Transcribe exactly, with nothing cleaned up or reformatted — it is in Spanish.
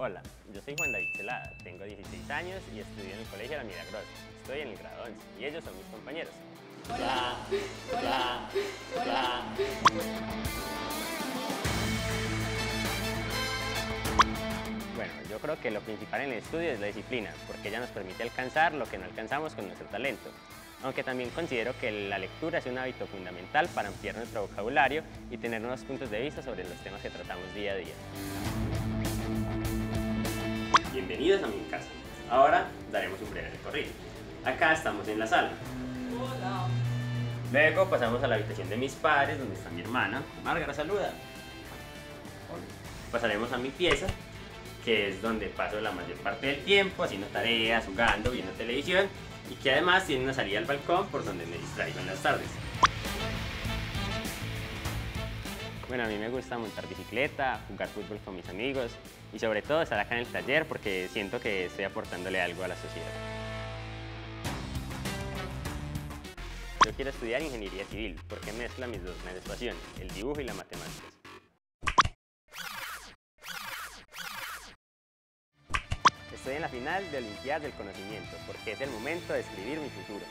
Hola, yo soy Juan David Celada, tengo dieciséis años y estudio en el Colegio La Milagrosa. Estoy en el grado once y ellos son mis compañeros. Hola, hola, hola. Bueno, yo creo que lo principal en el estudio es la disciplina, porque ella nos permite alcanzar lo que no alcanzamos con nuestro talento. Aunque también considero que la lectura es un hábito fundamental para ampliar nuestro vocabulario y tener nuevos puntos de vista sobre los temas que tratamos día a día. Bienvenidos a mi casa. Ahora daremos un breve recorrido. Acá estamos en la sala. Hola. Luego pasamos a la habitación de mis padres, donde está mi hermana. Margarita, saluda. Pasaremos a mi pieza, que es donde paso la mayor parte del tiempo, haciendo tareas, jugando, viendo televisión, y que además tiene una salida al balcón por donde me distraigo en las tardes. Bueno, a mí me gusta montar bicicleta, jugar fútbol con mis amigos y sobre todo estar acá en el taller porque siento que estoy aportándole algo a la sociedad. Yo quiero estudiar ingeniería civil porque mezcla mis dos grandes pasiones, el dibujo y las matemáticas. Estoy en la final de Olimpiadas del Conocimiento, porque es el momento de escribir mi futuro.